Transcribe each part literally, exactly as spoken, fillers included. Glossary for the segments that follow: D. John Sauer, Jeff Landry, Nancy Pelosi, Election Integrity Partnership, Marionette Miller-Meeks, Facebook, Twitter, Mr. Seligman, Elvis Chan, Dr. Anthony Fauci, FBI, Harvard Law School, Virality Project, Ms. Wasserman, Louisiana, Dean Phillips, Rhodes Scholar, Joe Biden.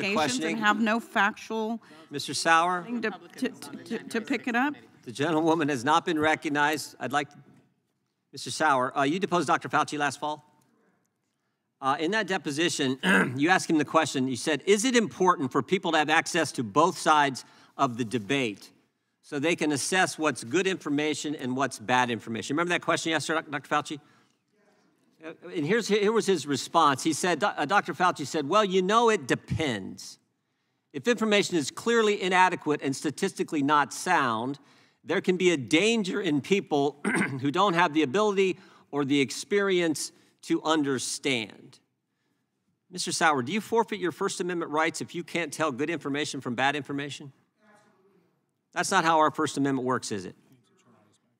allegations and have no factual Mister Sauer, thing to, to, to, to pick it up? The gentlewoman has not been recognized. I'd like to, Mister Sauer, uh, you deposed Doctor Fauci last fall. Uh, in that deposition, you asked him the question, you said, is it important for people to have access to both sides of the debate so they can assess what's good information and what's bad information? Remember that question you asked Doctor Fauci? And here's, here was his response. He said, Doctor Fauci said, well, you know, it depends. If information is clearly inadequate and statistically not sound, there can be a danger in people who don't have the ability or the experience to understand. Mister Sauer, do you forfeit your First Amendment rights if you can't tell good information from bad information? That's not how our First Amendment works, is it?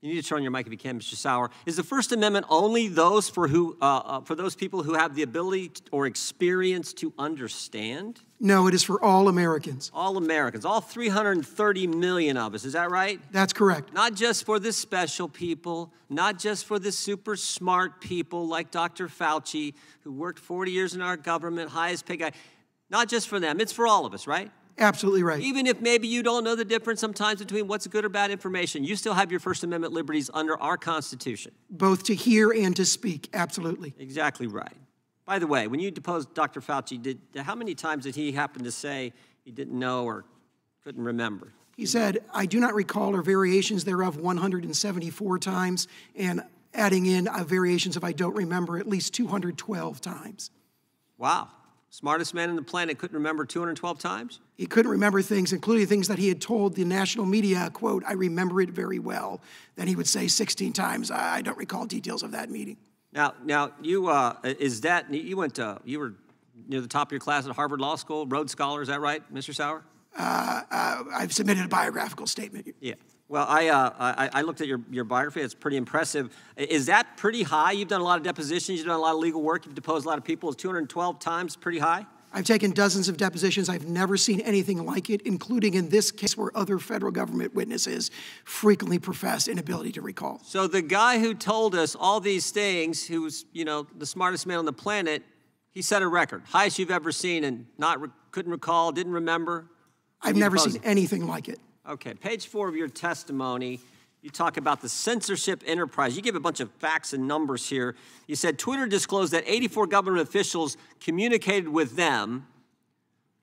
You need to turn on your mic if you can, Mister Sauer. Is the First Amendment only those for who, uh, uh, for those people who have the ability to, or experience to understand? No, it is for all Americans. All Americans, all three hundred thirty million of us, is that right? That's correct. Not just for the special people, not just for the super smart people like Doctor Fauci, who worked forty years in our government, highest paid guy. Not just for them, it's for all of us, right? Absolutely right. Even if maybe you don't know the difference sometimes between what's good or bad information, you still have your First Amendment liberties under our Constitution. Both to hear and to speak, absolutely. Exactly right. By the way, when you deposed Doctor Fauci, did, how many times did he happen to say he didn't know or couldn't remember? He said, I do not recall or variations thereof one hundred seventy-four times, and adding in uh, variations of I don't remember at least two hundred twelve times. Wow. Smartest man on the planet couldn't remember two hundred twelve times? He couldn't remember things, including things that he had told the national media, quote, I remember it very well. Then he would say sixteen times, I don't recall details of that meeting. Now, now you, uh, is that, you went to, you were near the top of your class at Harvard Law School, Rhodes Scholar, is that right, Mister Sauer? Uh, uh, I've submitted a biographical statement. Yeah. Well, I, uh, I, I looked at your, your biography. It's pretty impressive. Is that pretty high? You've done a lot of depositions. You've done a lot of legal work. You've deposed a lot of people. Is two hundred twelve times pretty high? I've taken dozens of depositions. I've never seen anything like it, including in this case where other federal government witnesses frequently profess inability to recall. So the guy who told us all these things, who's, you know, the smartest man on the planet, he set a record. Highest you've ever seen and not re couldn't recall, didn't remember. I've never seen anything like it. Okay, page four of your testimony, you talk about the censorship enterprise. You give a bunch of facts and numbers here. You said Twitter disclosed that eighty-four government officials communicated with them,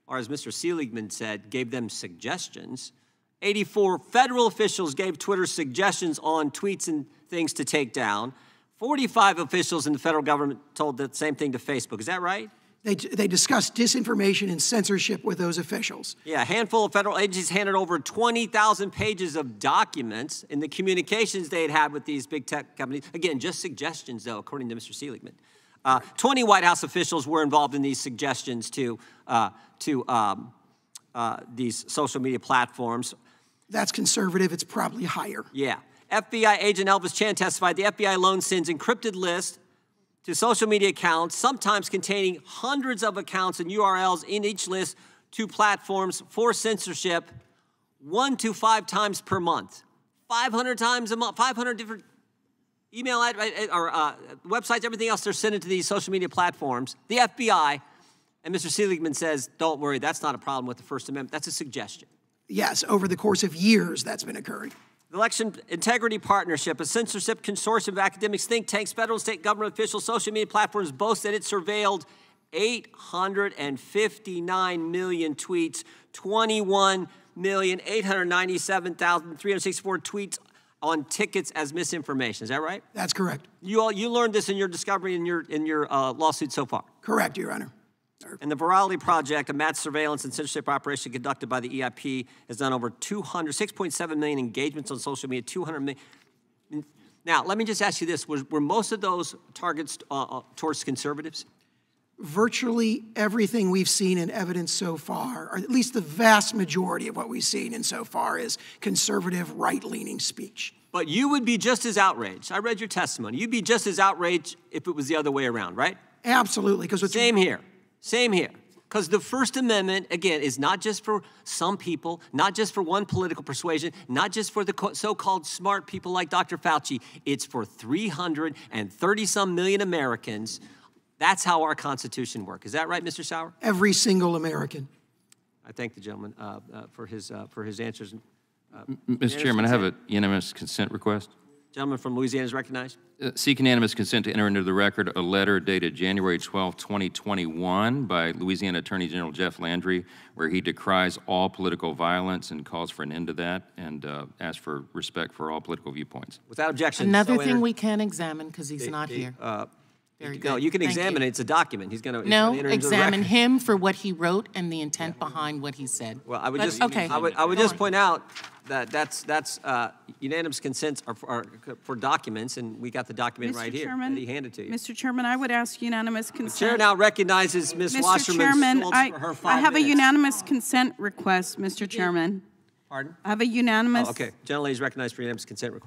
or as Mister Seligman said, gave them suggestions. eighty-four federal officials gave Twitter suggestions on tweets and things to take down. forty-five officials in the federal government told the same thing to Facebook. Is that right? They, they discussed disinformation and censorship with those officials. Yeah, a handful of federal agencies handed over twenty thousand pages of documents in the communications they had had with these big tech companies. Again, just suggestions, though, according to Mister Seligman. Uh, twenty White House officials were involved in these suggestions to, uh, to um, uh, these social media platforms. That's conservative. It's probably higher. Yeah. F B I agent Elvis Chan testified the F B I alone sends encrypted lists to social media accounts, sometimes containing hundreds of accounts and U R Ls in each list to platforms for censorship one to five times per month. five hundred times a month, five hundred different email ad, or uh, websites, everything else they're sending to these social media platforms. The F B I, and Mister Seligman says, don't worry, that's not a problem with the First Amendment. That's a suggestion. Yes, over the course of years that's been occurring. The Election Integrity Partnership, a censorship consortium of academics, think tanks, federal and state government officials, social media platforms, boasts that it surveilled eight hundred fifty-nine million tweets, twenty-one million eight hundred ninety-seven thousand three hundred sixty-four tweets on tickets as misinformation. Is that right? That's correct. You all you learned this in your discovery in your in your uh, lawsuit so far. Correct, Your Honor. And the Virality Project, a mass surveillance and censorship operation conducted by the E I P, has done over two hundred, six point seven million engagements on social media, two hundred million. Now, let me just ask you this. Were, were most of those targets uh, towards conservatives? Virtually everything we've seen in evidence so far, or at least the vast majority of what we've seen in so far, is conservative, right-leaning speech. But you would be just as outraged. I read your testimony. You'd be just as outraged if it was the other way around, right? Absolutely. 'Cause what's Same here. Same here, because the First Amendment, again, is not just for some people, not just for one political persuasion, not just for the so-called smart people like Doctor Fauci. It's for three hundred thirty-some million Americans. That's how our Constitution works. Is that right, Mister Sauer? Every single American. I thank the gentleman uh, uh, for his uh, for his answers. Uh, Mister Chairman, I have a unanimous consent request. Gentleman from Louisiana is recognized. Uh, seek unanimous consent to enter into the record a letter dated January twelfth, twenty twenty-one by Louisiana Attorney General Jeff Landry, where he decries all political violence and calls for an end to that and uh, asks for respect for all political viewpoints. Without objection. Another so thing we can examine because he's the, not the, here. Uh, Very good. No, you can Thank examine you. it. It's a document. He's going to no gonna examine him for what he wrote and the intent yeah. behind what he said. Well, I would but, just okay. I would I would Go just on. point out that that's that's uh, unanimous consents are for, are for documents, and we got the document Mister right Chairman, here that he handed to you. Mister Chairman, I would ask unanimous consent. The chair now recognizes Miz Wasserman. Mister Chairman, I, for her five I have minutes. a unanimous consent request, Mister Chairman. Pardon? I have a unanimous. Oh, okay, generally is recognized for unanimous consent request.